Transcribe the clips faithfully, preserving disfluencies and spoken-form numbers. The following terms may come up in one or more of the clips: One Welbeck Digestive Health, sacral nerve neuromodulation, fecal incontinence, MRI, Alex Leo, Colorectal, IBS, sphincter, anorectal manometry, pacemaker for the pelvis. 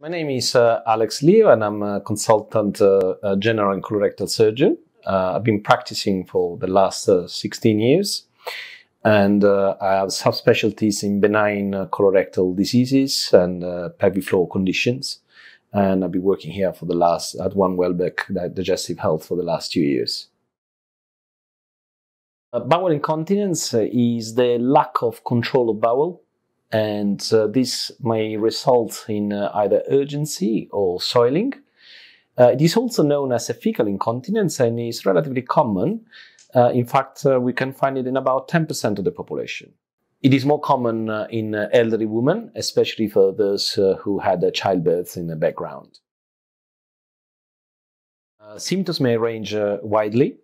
My name is uh, Alex Leo, and I'm a consultant uh, uh, general and colorectal surgeon. Uh, I've been practicing for the last uh, sixteen years, and uh, I have subspecialties in benign uh, colorectal diseases and uh, pelvic floor conditions. And I've been working here for the last at One Welbeck Digestive Health for the last two years. Uh, bowel incontinence is the lack of control of bowel. And uh, this may result in uh, either urgency or soiling. Uh, it is also known as a fecal incontinence and is relatively common. Uh, in fact, uh, we can find it in about ten percent of the population. It is more common uh, in uh, elderly women, especially for those uh, who had uh, childbirth in the background. Uh, symptoms may range uh, widely.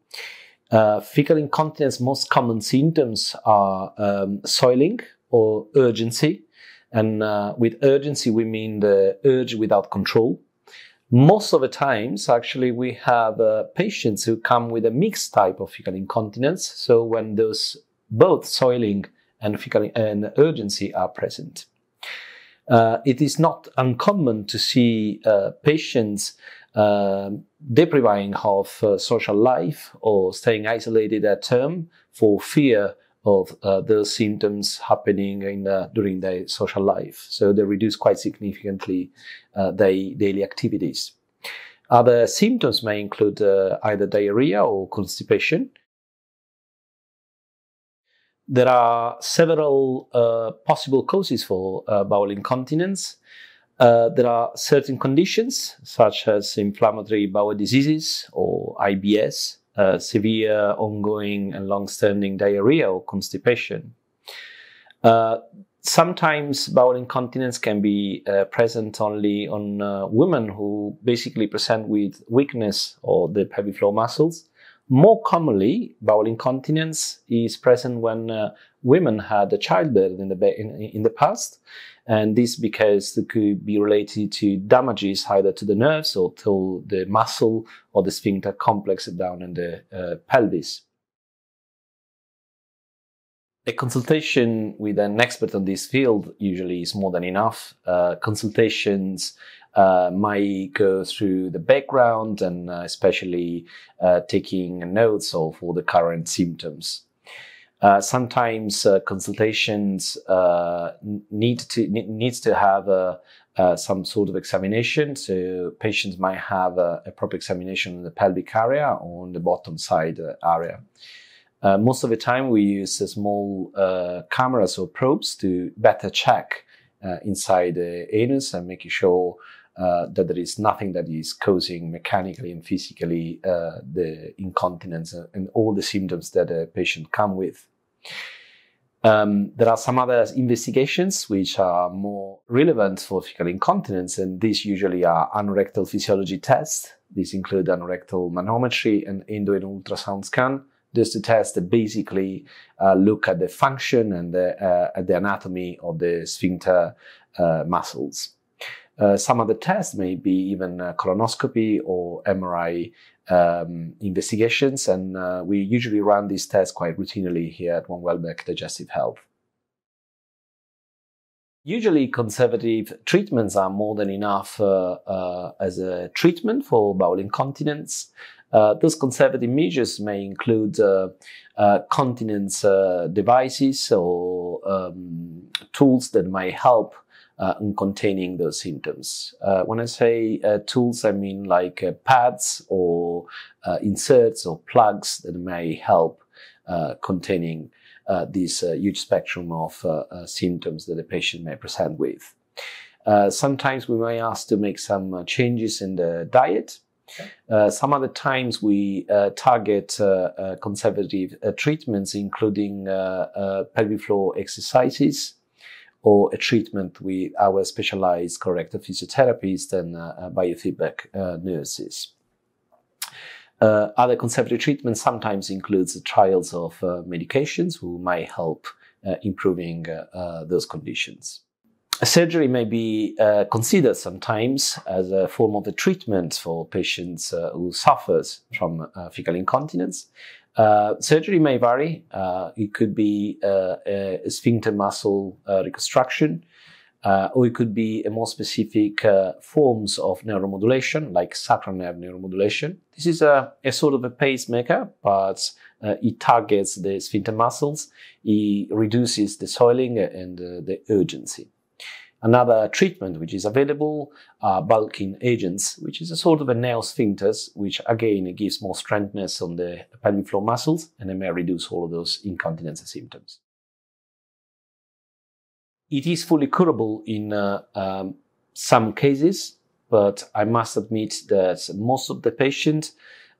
Uh, fecal incontinence most common symptoms are um, soiling, or urgency, and uh, with urgency we mean the urge without control. Most of the times, actually, we have uh, patients who come with a mixed type of fecal incontinence, so when those both soiling and fecal and urgency are present. Uh, it is not uncommon to see uh, patients uh, depriving of uh, social life or staying isolated at home for fear of uh, those symptoms happening in, uh, during their social life. So they reduce quite significantly uh, their daily activities. Other symptoms may include uh, either diarrhea or constipation. There are several uh, possible causes for uh, bowel incontinence. Uh, there are certain conditions, such as inflammatory bowel diseases or I B S, Uh, severe ongoing and long-standing diarrhea or constipation. Uh, sometimes bowel incontinence can be uh, present only on uh, women who basically present with weakness of the pelvic floor muscles. More commonly, bowel incontinence is present when uh, women had a childbirth in the, in, in the past, and this because it could be related to damages either to the nerves or to the muscle or the sphincter complex down in the uh, pelvis. A consultation with an expert on this field usually is more than enough. Uh, consultations Uh, might go through the background and uh, especially uh, taking notes of all the current symptoms. Uh, sometimes uh, consultations uh, need to needs to have uh, uh, some sort of examination. So patients might have uh, a proper examination in the pelvic area or on the bottom side uh, area. Uh, most of the time, we use uh, small uh, cameras or probes to better check uh, inside the anus and making sure Uh, that there is nothing that is causing mechanically and physically uh, the incontinence and all the symptoms that a patient come with. Um, there are some other investigations which are more relevant for fecal incontinence, and these usually are anorectal physiology tests. These include anorectal manometry and endo and ultrasound scan. These tests that basically uh, look at the function and the, uh, at the anatomy of the sphincter uh, muscles. Uh, some of the tests may be even uh, colonoscopy or M R I um, investigations, and uh, we usually run these tests quite routinely here at One Welbeck Digestive Health. Usually, conservative treatments are more than enough uh, uh, as a treatment for bowel incontinence. Uh, those conservative measures may include uh, uh, continence uh, devices or um, tools that may help Uh, in containing those symptoms. Uh, when I say uh, tools, I mean like uh, pads or uh, inserts or plugs that may help uh, containing uh, this uh, huge spectrum of uh, uh, symptoms that a patient may present with. Uh, sometimes we may ask to make some uh, changes in the diet. Uh, some other times we uh, target uh, uh, conservative uh, treatments, including uh, uh, pelvic floor exercises, or a treatment with our specialized colorectal physiotherapists and uh, biofeedback uh, nurses. Uh, other conservative treatments sometimes includes the trials of uh, medications who might help uh, improving uh, uh, those conditions. Surgery may be uh, considered sometimes as a form of a treatment for patients uh, who suffers from uh, fecal incontinence. Uh, surgery may vary. Uh, it could be uh, a sphincter muscle uh, reconstruction. Uh, or it could be a more specific uh, forms of neuromodulation, like sacral nerve neuromodulation. This is a, a sort of a pacemaker, but uh, it targets the sphincter muscles. It reduces the soiling and uh, the urgency. Another treatment which is available are bulking agents, which is a sort of a neo-sphincters, which again gives more strengthness on the pelvic floor muscles, and it may reduce all of those incontinence symptoms. It is fully curable in uh, um, some cases, but I must admit that most of the patients,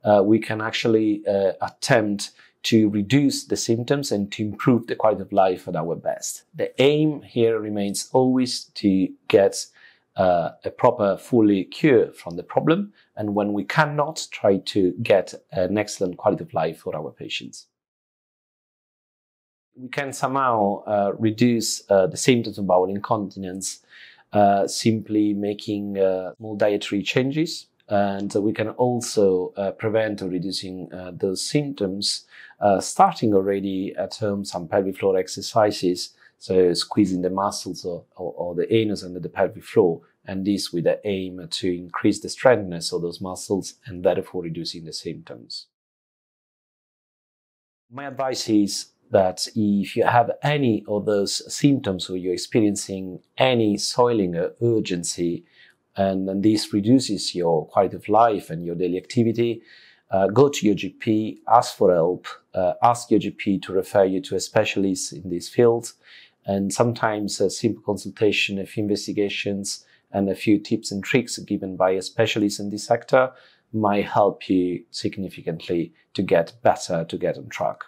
uh, we can actually uh, attempt to reduce the symptoms and to improve the quality of life at our best. The aim here remains always to get uh, a proper, fully cure from the problem, and when we cannot, try to get an excellent quality of life for our patients. We can somehow uh, reduce uh, the symptoms of bowel incontinence uh, simply making uh, small dietary changes, and we can also uh, prevent or reducing uh, those symptoms uh, starting already at home some pelvic floor exercises, so squeezing the muscles or, or, or the anus under the pelvic floor, and this with the aim to increase the strengthness of those muscles and therefore reducing the symptoms. My advice is that if you have any of those symptoms or you're experiencing any soiling or urgency, and, and this reduces your quality of life and your daily activity, uh, go to your G P, ask for help, uh, ask your G P to refer you to a specialist in this field, and sometimes a simple consultation, a few investigations, and a few tips and tricks given by a specialist in this sector might help you significantly to get better, to get on track.